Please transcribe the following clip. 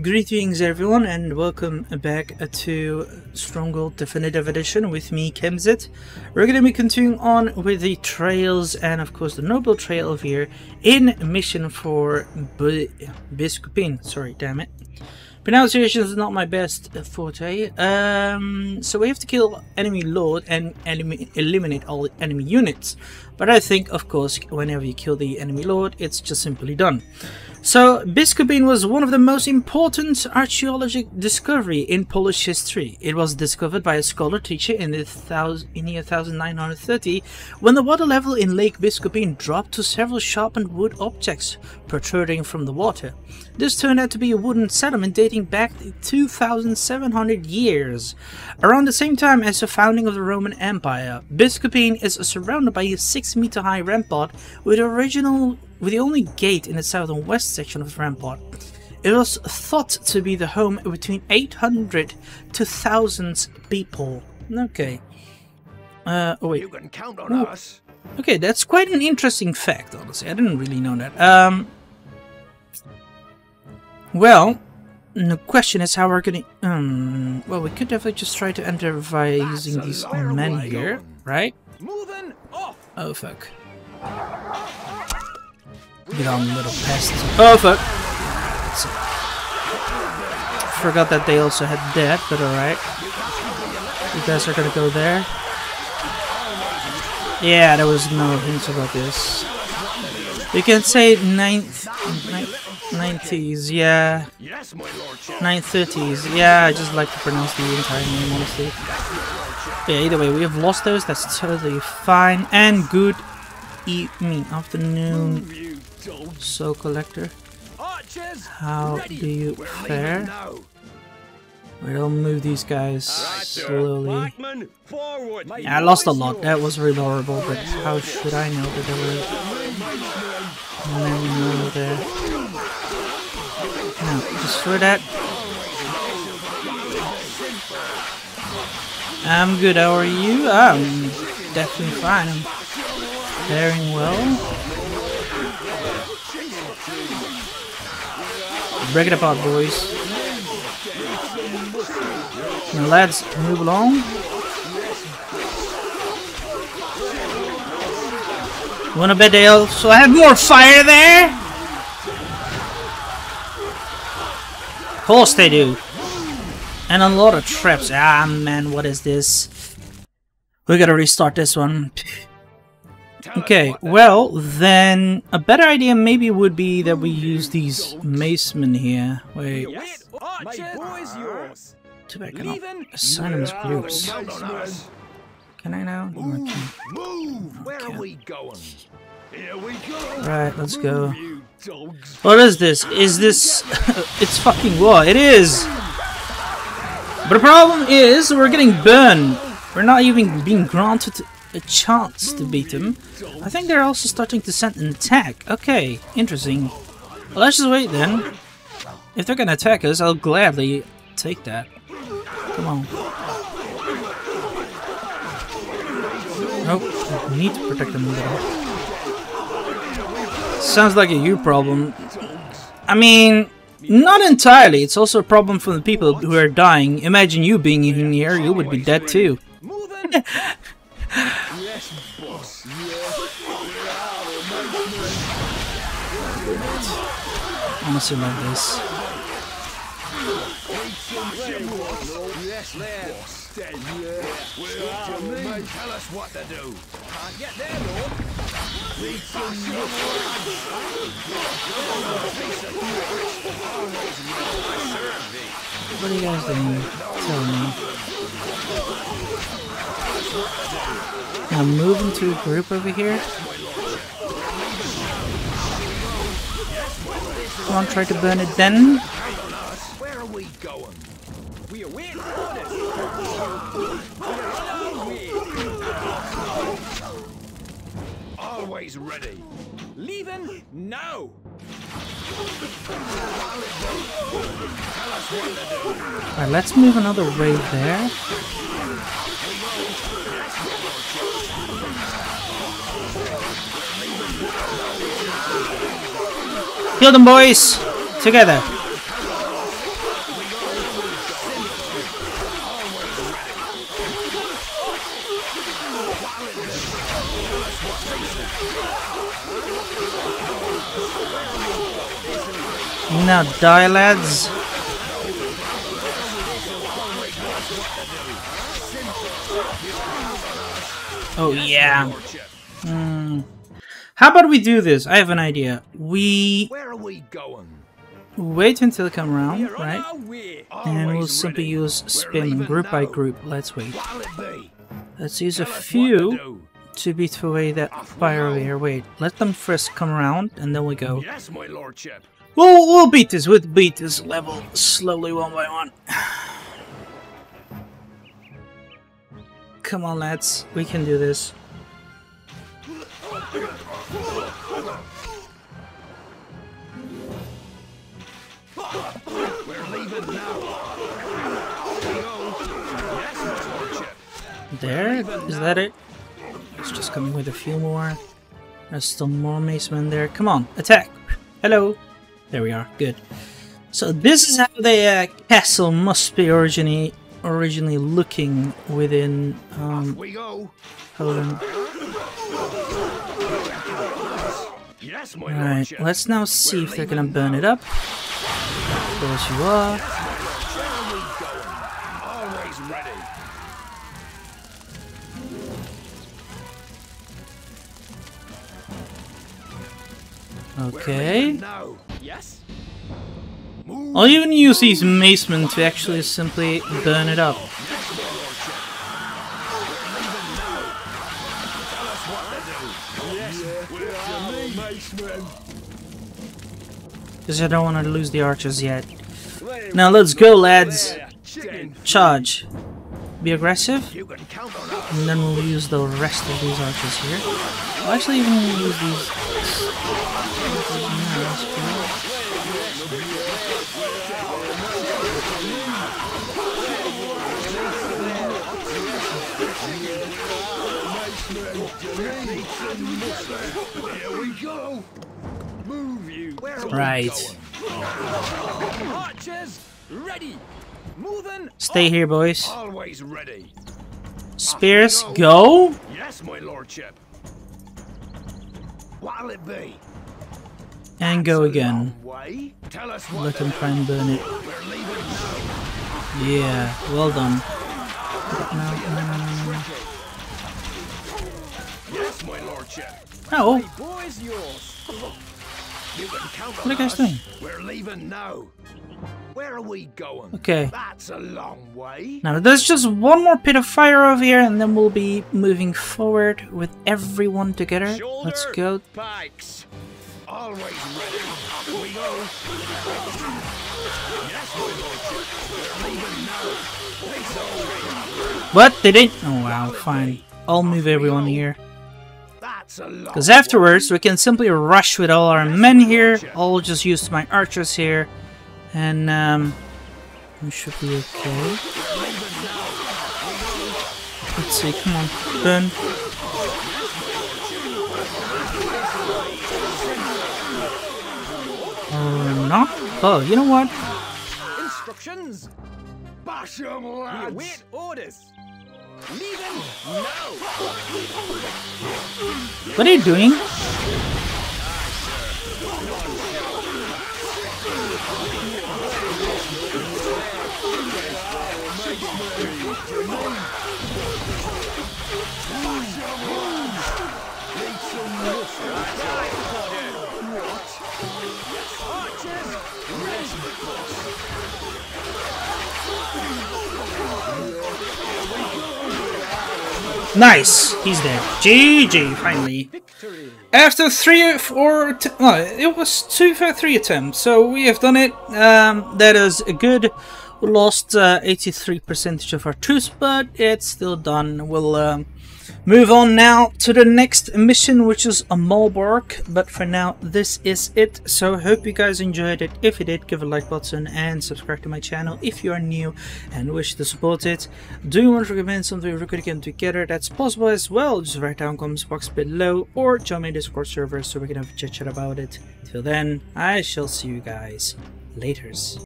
Greetings everyone and welcome back to Stronghold Definitive Edition with me, Kemsyt. We're going to be continuing on with the trails and of course the Noble Trail over here in mission for Biskupin. Sorry, damn it. Pronunciation is not my best forte. So we have to kill enemy lord and eliminate all the enemy units. But I think of course whenever you kill the enemy lord it's just simply done. So, Biskupin was one of the most important archaeological discovery in Polish history. It was discovered by a scholar teacher in the year 1930 when the water level in Lake Biskupin dropped to several sharpened wood objects protruding from the water. This turned out to be a wooden settlement dating back 2,700 years. Around the same time as the founding of the Roman Empire, Biskupin is surrounded by a 6-meter high rampart with the only gate in the south and west section of the rampart. It was thought to be the home of between 800 to thousands of people. Okay. Oh wait. You can count on us. Okay, that's quite an interesting fact, honestly. I didn't really know that. Well, the question is how we're gonna... well, we could definitely just try to enter by using these men here, right? Moving off. Oh, fuck. Get on, little pests. Oh, fuck! Forgot that they also had that, but alright. You guys are gonna go there. Yeah, there was no hints about this. You can say 90s, yeah. 930s, yeah, I just like to pronounce the entire name, honestly. Yeah, either way, we have lost those, that's totally fine. And good afternoon. Soul Collector, how do you fare? We'll move these guys slowly. Yeah, I lost a lot, that was really horrible, but how should I know that there were no there? No, destroy that. I'm good, how are you? I'm definitely fine, I'm faring well. Break it apart, boys. Now, lads, move along. Wanna bet they also had more fire there? Of course they do. And a lot of traps. Ah, man, what is this? We gotta restart this one. Okay, well, then a better idea maybe would be that we use these macemen here. Wait. Too bad I cannot assign them as groups. Can I now? Okay. Right, let's go. What is this? Is this... It's fucking war. It is! But the problem is we're getting burned. We're not even being granted a chance to beat them. I think they're also starting to send an attack. Okay, interesting. Well, let's just wait then. If they're gonna attack us, I'll gladly take that. Come on. Nope, I need to protect them a little. Sounds like a you problem. I mean, not entirely. It's also a problem for the people who are dying. Imagine you being in here, you would be dead too. Yes, boss. Honestly, like this. Tell us what to do. Can't get there, Lord. What are you guys doing? Tell me. Now move into a group over here. Come on, try to burn it then. Where are we going? We await orders. Always ready. Leaving now. Alright, let's move another way there. Kill them, boys! Together! Now die, lads. Oh yeah. How about we do this? I have an idea. Where are we going? Wait until they come around, right? And we'll simply use spin group by group. Let's wait. Let's use a few to beat away that fire over here. Wait, let them first come around and then we go. Yes, my lordship. We'll beat this. We'll beat this level slowly, one by one. Come on, lads. We can do this. There? Is that it? It's just coming with a few more. There's still more macemen there. Come on, attack! Hello! There we are, good. So this is how the castle must be originally looking within... hold on. Alright, let's now see if they're gonna burn it up. Of course you are. Okay. I'll even use these macemen to actually simply burn it up. Because I don't want to lose the archers yet. Now let's go, lads. Charge. Be aggressive. And then we'll use the rest of these archers here. I'll actually even use these... Right. Stay here, boys. Spears, go. Yes, my lordship. What'll it be? And go again. Let him try and burn it. Yeah, well done. Yes, my lordship. Oh. What are you guys doing? We're leaving now. Where are we going? Okay. That's a long way. Now there's just one more pit of fire over here, and then we'll be moving forward with everyone together. Let's go. Pikes. Always ready. Here we go. Yes, my lordship. We're leaving now. What? They didn't? Oh wow, fine. I'll move everyone here. Because afterwards we can simply rush with all our men here. I'll just use my archers here. And we should be okay. Let's see, come on, burn. Or not? Oh, you know what? Instructions. Bash 'em, lads. We await orders. Leave him now. What are you doing? Nice! He's there. GG, finally. After two for three attempts, so we have done it. That is good. We lost 83% of our troops, but it's still done. We'll move on now to the next mission, which is a Malborg. But for now, this is it. So hope you guys enjoyed it. If you did, give a like button and subscribe to my channel if you are new and wish to support it. Do you want to recommend something we could get together? That's possible as well. Just write down comments box below or join my Discord server so we can have a chit chat about it. Till then, I shall see you guys laters.